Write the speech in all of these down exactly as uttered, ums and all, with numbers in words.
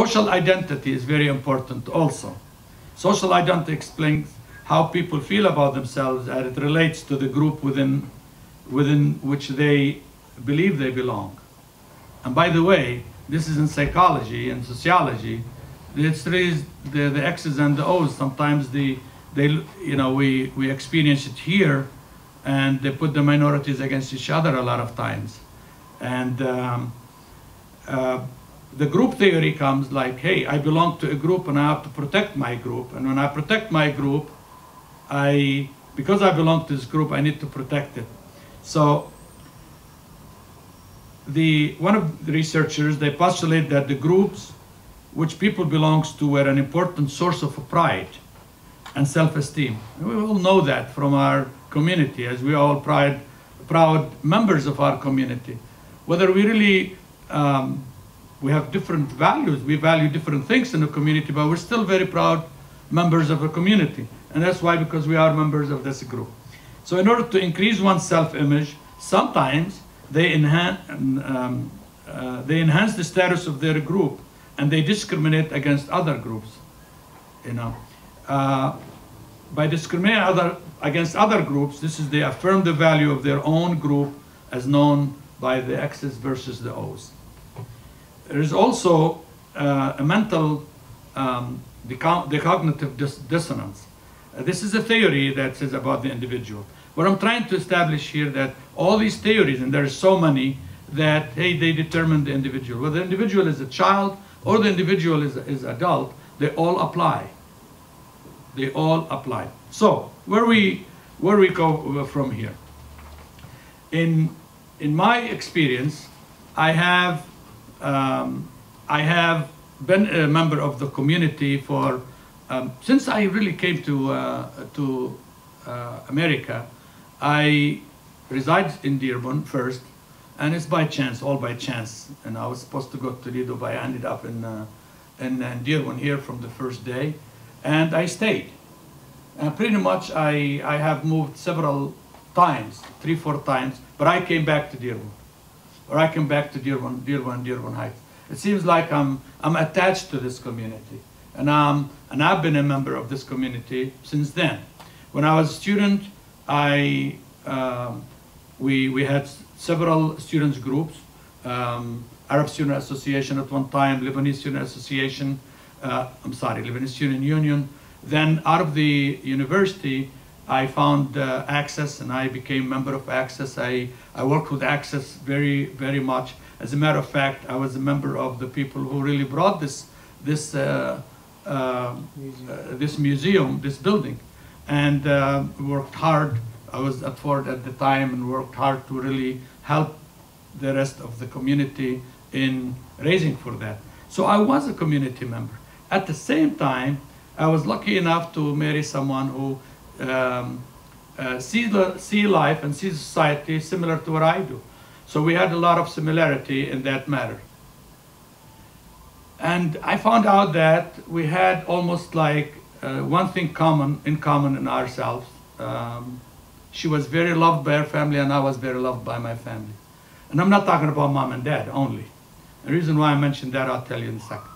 Social identity is very important also. Social identity explains how people feel about themselves, and it relates to the group within, within which they believe they belong. And by the way, this is in psychology and sociology. It's really the, the X's and the O's. Sometimes the, they, you know, we, we experience it here, and they put the minorities against each other a lot of times. And um, uh, the group theory comes like, hey, I belong to a group and I have to protect my group. And when I protect my group, I, because I belong to this group, I need to protect it. So the, one of the researchers, they postulate that the groups which people belongs to were an important source of pride and self-esteem. We all know that from our community, as we are all pride, proud members of our community. Whether we really, um, we have different values, we value different things in the community, but we're still very proud members of a community. And that's why, because we are members of this group. So in order to increase one's self-image, sometimes they enhance, um, uh, they enhance the status of their group, and they discriminate against other groups, you know. Uh, by discriminating other, against other groups, this is they affirm the value of their own group as known by the X's versus the O's. There is also uh, a mental, um, the, co the cognitive dis dissonance. Uh, this is a theory that says about the individual. What I'm trying to establish here that all these theories, and there are so many, that, hey, they determine the individual. Whether the individual is a child or the individual is, is adult, they all apply. They all apply. So where we, where we go from here? In, in my experience, I have, um, I have been a member of the community for, um, since I really came to, uh, to uh, America. I reside in Dearborn first, and it's by chance, all by chance. And I was supposed to go to Toledo, but I ended up in, uh, in, in Dearborn here from the first day. And I stayed. And pretty much I, I have moved several times, three, four times, but I came back to Dearborn. Or I came back to Dearborn, Dearborn, Dearborn Heights. It seems like I'm, I'm attached to this community. And, um, and I've been a member of this community since then. When I was a student, I, um, we, we had several students groups, um, Arab Student Association at one time, Lebanese Student Association, uh, I'm sorry, Lebanese Student Union. Then out of the university, I found uh, Access, and I became member of Access. I, I worked with Access very, very much. As a matter of fact, I was a member of the people who really brought this, this, uh, uh, museum. Uh, this museum, this building, and uh, worked hard. I was at Ford at the time and worked hard to really help the rest of the community in raising for that. So I was a community member. At the same time, I was lucky enough to marry someone who um, uh, sees see life and sees society similar to what I do. So we had a lot of similarity in that matter. And I found out that we had almost like uh, one thing common in common in ourselves. Um, she was very loved by her family, and I was very loved by my family. And I'm not talking about mom and dad only. The reason why I mentioned that, I'll tell you in a second.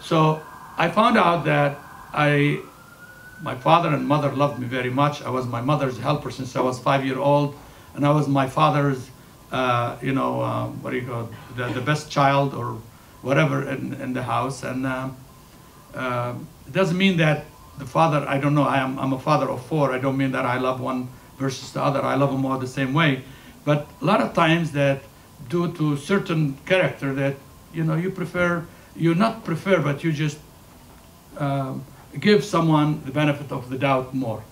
So I found out that I, my father and mother loved me very much. I was my mother's helper since I was five years old, and I was my father's, uh, you know, uh, what do you call it, the, the best child or whatever in, in the house. And uh, uh, it doesn't mean that the father, I don't know, I am, I'm a father of four. I don't mean that I love one versus the other. I love them all the same way. But a lot of times that due to certain character that, you know, you prefer, you not prefer, but you just um, give someone the benefit of the doubt more.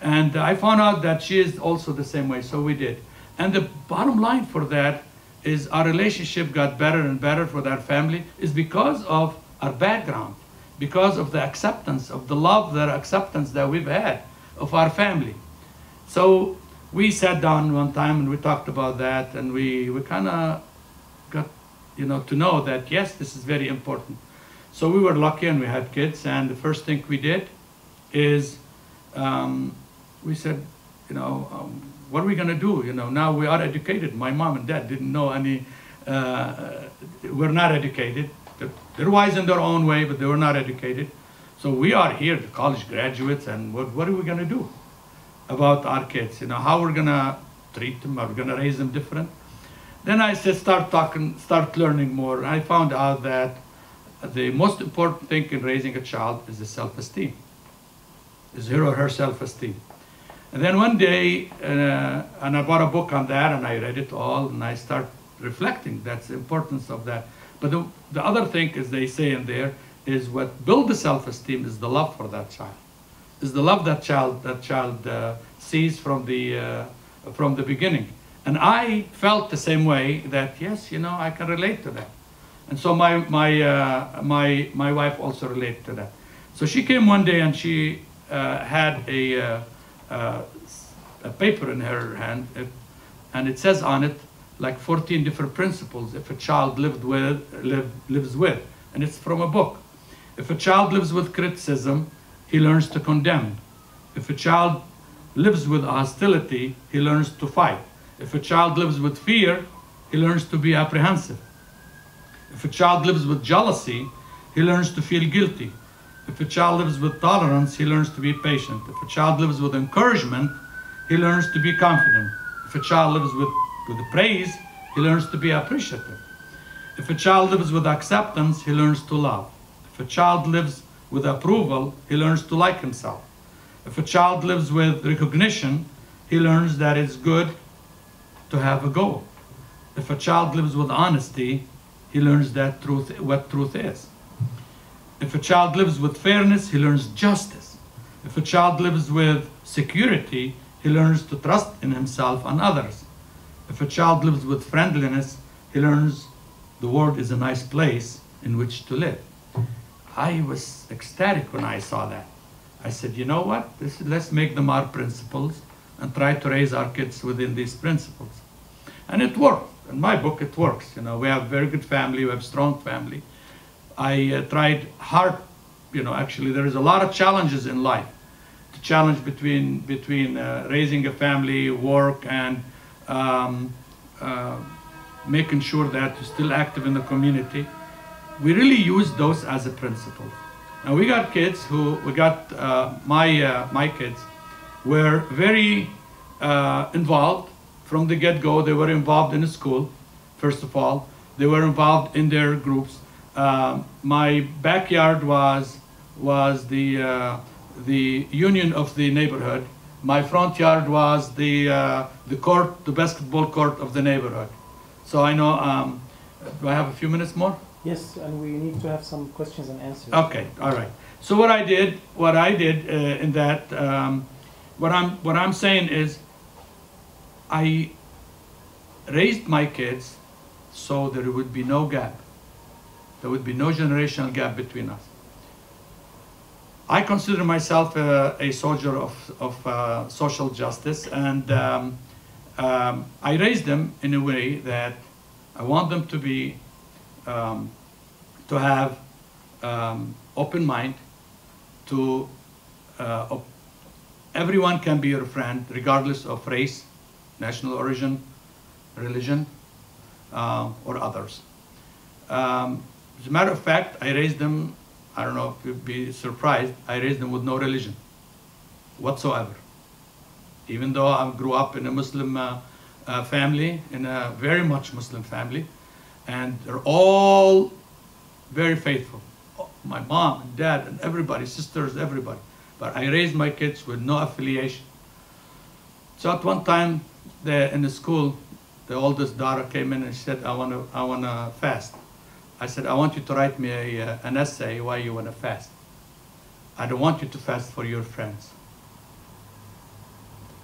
And I found out that she is also the same way, so we did. And the bottom line for that is our relationship got better and better for that family is because of our background, because of the acceptance, of the love, the acceptance that we've had of our family. So we sat down one time and we talked about that, and we, we kind of got, you know, to know that, yes, this is very important. So we were lucky and we had kids, and the first thing we did is um, we said, you know, um, what are we going to do? You know, now we are educated. My mom and dad didn't know any, uh, we're not educated. They were wise in their own way, but they were not educated. So we are here, the college graduates, and what, what are we going to do about our kids? You know, how we're going to treat them? Are we going to raise them different? Then I said, start talking, start learning more. I found out that the most important thing in raising a child is the self-esteem, is her or her self-esteem. And then one day, uh, and I bought a book on that, and I read it all, and I start reflecting. That's the importance of that. But the, the other thing, as they say in there, is what builds the self-esteem is the love for that child, is the love that child that child uh, sees from the uh, from the beginning. And I felt the same way, that yes, you know, I can relate to that. And so my my uh, my my wife also related to that. So she came one day, and she uh, had a uh, uh, a paper in her hand, if, and it says on it like fourteen different principles if a child lived with live, lives with, and it's from a book. If a child lives with criticism, he learns to condemn. If a child lives with hostility, he learns to fight. If a child lives with fear, he learns to be apprehensive. If a child lives with jealousy, he learns to feel guilty. If a child lives with tolerance, he learns to be patient. If a child lives with encouragement, he learns to be confident. If a child lives with, with praise, he learns to be appreciative. If a child lives with acceptance, he learns to love. If a child lives with approval, he learns to like himself. If a child lives with recognition, he learns that it's good to have a goal. If a child lives with honesty, he learns that truth, what truth is. If a child lives with fairness, he learns justice. If a child lives with security, he learns to trust in himself and others. If a child lives with friendliness, he learns the world is a nice place in which to live. I was ecstatic when I saw that. I said, you know what, this, let's make them our principles and try to raise our kids within these principles. And it worked. In my book, it works. You know, we have a very good family, we have a strong family. I uh, tried hard, you know, actually there is a lot of challenges in life. The challenge between, between uh, raising a family, work, and um, uh, making sure that you're still active in the community. We really use those as a principle. Now we got kids who, we got uh, my, uh, my kids were very uh, involved from the get-go. They were involved in school, first of all. They were involved in their groups. Uh, my backyard was, was the, uh, the union of the neighborhood. My front yard was the, uh, the court, the basketball court of the neighborhood. So I know, um, do I have a few minutes more? Yes, and we need to have some questions and answers. Okay, all right. So what I did, what I did uh, in that, um, what I'm, what I'm saying is, I raised my kids so there would be no gap. There would be no generational gap between us. I consider myself uh, a soldier of, of uh, social justice, and um, um, I raised them in a way that I want them to be Um, to have um, open mind, to uh, op everyone can be your friend regardless of race, national origin, religion, uh, or others. Um, as a matter of fact, I raised them, I don't know if you'd be surprised, I raised them with no religion whatsoever. Even though I grew up in a Muslim uh, uh, family, in a very much Muslim family, and they're all very faithful. My mom and dad and everybody, sisters, everybody. But I raised my kids with no affiliation. So at one time, they, in the school, the oldest daughter came in and said, I want to I want to fast. I said, I want you to write me a, an essay why you want to fast. I don't want you to fast for your friends.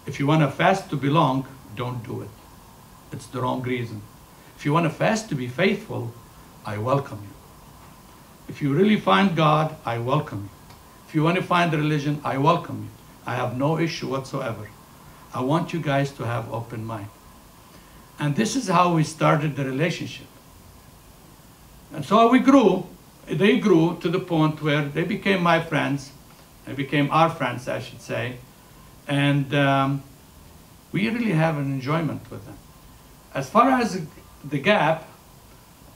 If you want to fast to belong, don't do it. It's the wrong reason. If you want to fast to be faithful, I welcome you. If you really find God, I welcome you. If you want to find religion, I welcome you. I have no issue whatsoever. I want you guys to have open mind. And this is how we started the relationship. And so we grew, they grew to the point where they became my friends, they became our friends, I should say. And um, we really have an enjoyment with them. As far as the gap,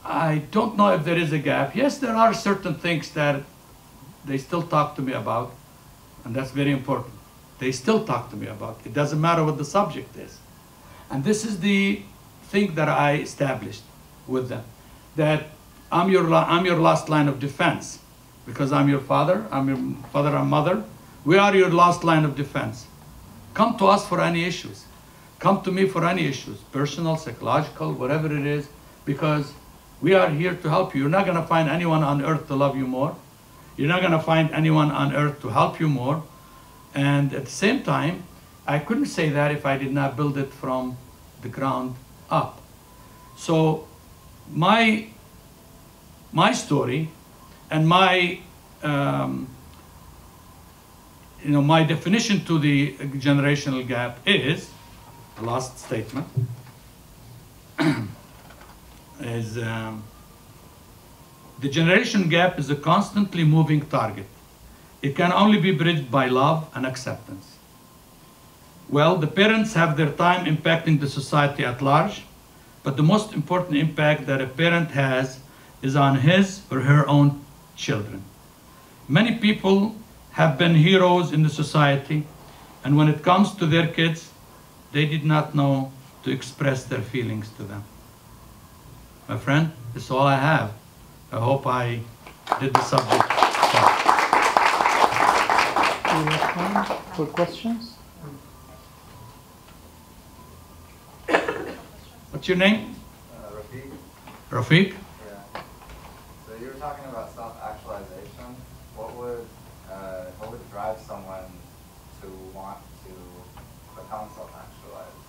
I don't know if there is a gap. Yes, there are certain things that they still talk to me about, and that's very important. They still talk to me about. It doesn't matter what the subject is. And this is the thing that I established with them, that I'm your, I'm your last line of defense, because I'm your father, I'm your father and mother. We are your last line of defense. Come to us for any issues. Come to me for any issues, personal, psychological, whatever it is, because we are here to help you. You're not going to find anyone on earth to love you more. You're not going to find anyone on earth to help you more. And at the same time, I couldn't say that if I did not build it from the ground up. So my, my story and my, um, you know, my definition to the generational gap is, the last statement, is um, the generation gap is a constantly moving target. It can only be bridged by love and acceptance. Well, the parents have their time impacting the society at large, but the most important impact that a parent has is on his or her own children. Many people have been heroes in the society, and when it comes to their kids, they did not know to express their feelings to them. My friend, this is all I have. I hope I did the subject. Do we have time for questions? What's your name? Uh, Rafiq. Rafiq? Yeah. So you were talking about self-actualization. What would uh, what would drive someone to want to become self-actualized?